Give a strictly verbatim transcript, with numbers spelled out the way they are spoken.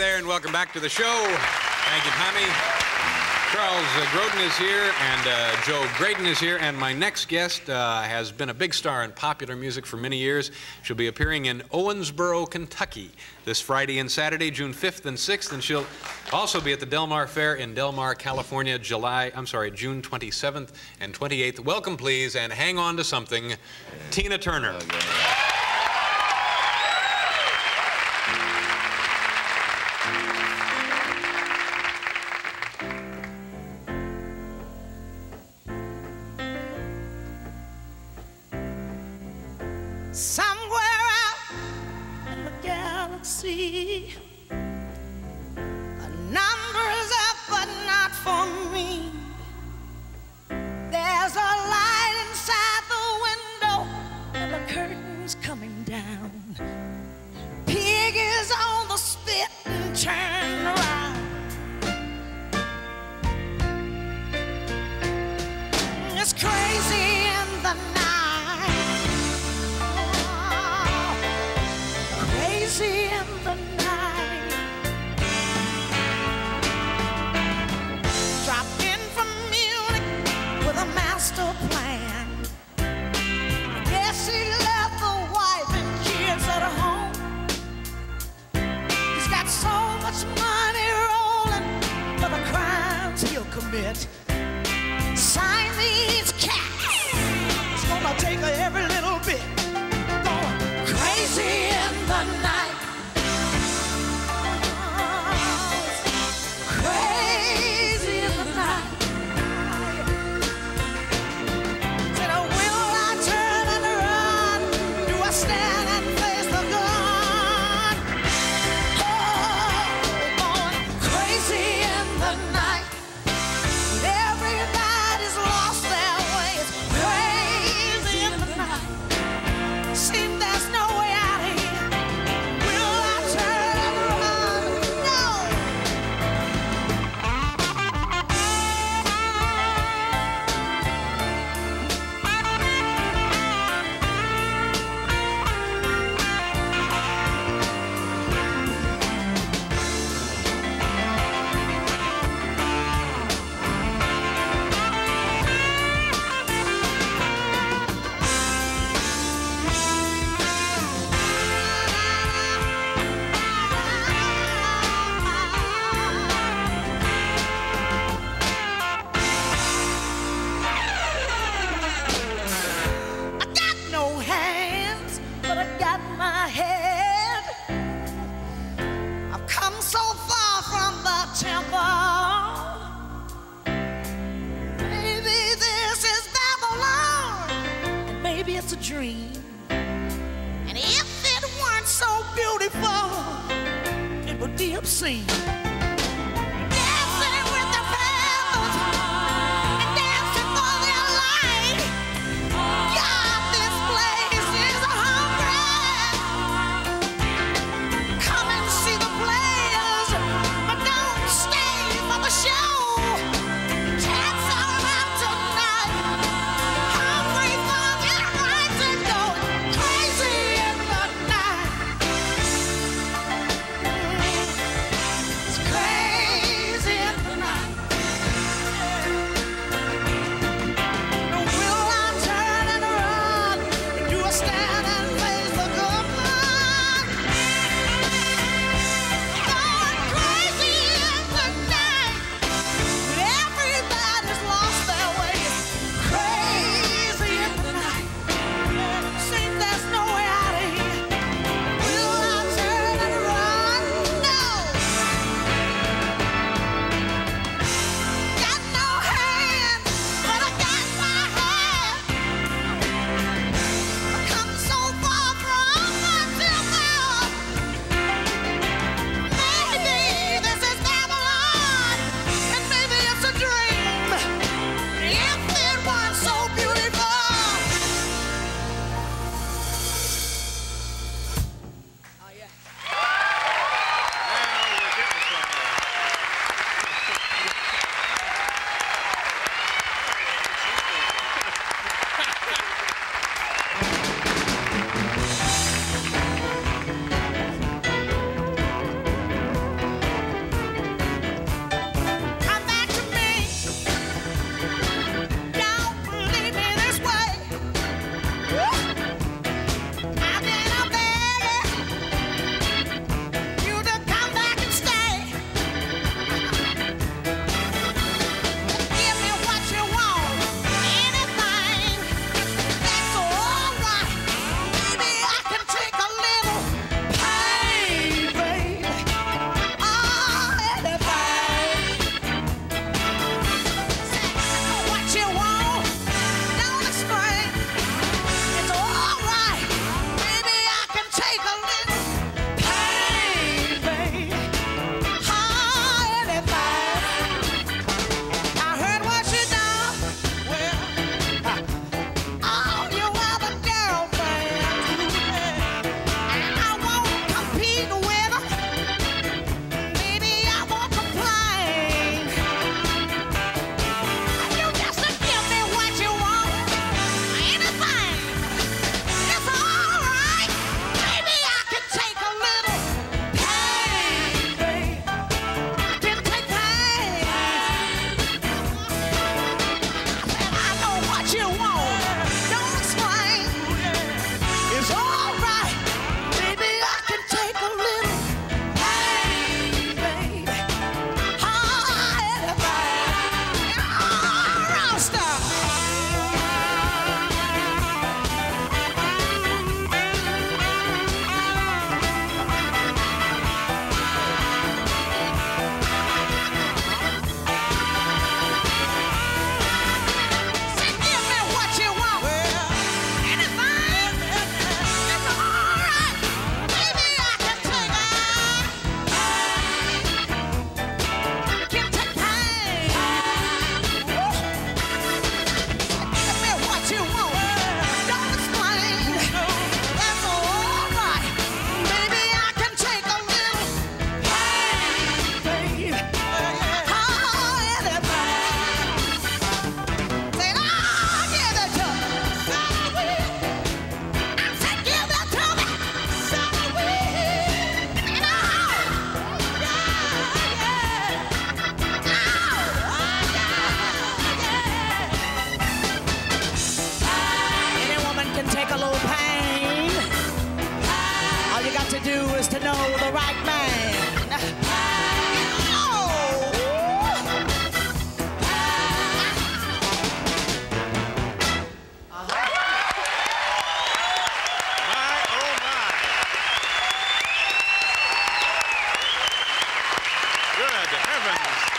there, and welcome back to the show. Thank you, Tommy. Charles uh, Grodin is here, and uh, Joe Graydon is here, and my next guest uh, has been a big star in popular music for many years. She'll be appearing in Owensboro, Kentucky this Friday and Saturday, June fifth and sixth, and she'll also be at the Del Mar Fair in Del Mar, California, July, I'm sorry, June twenty-seventh and twenty-eighth. Welcome, please, and hang on to something, Tina Turner. Oh, yeah. Somewhere out in the galaxy, a number is up, but not for me. There's a light inside the window, and the curtain's coming down. Pig is on the spit and turned around. It's crazy in the night. In the night, drop in from Munich with a master plan. I guess he left the wife and kids at home. He's got so much money rolling for the crimes he'll commit. Sign these cats, it's gonna take her every little bit. Going crazy in the night. It's a dream, and if it weren't so beautiful, it would be obscene. Dancing with the pebbles and dancing for their life. God, this place is hungry. Come and see the players, but don't stay for the show. do is to know the right man. Oh! Uh-huh. My, oh my. Good heavens.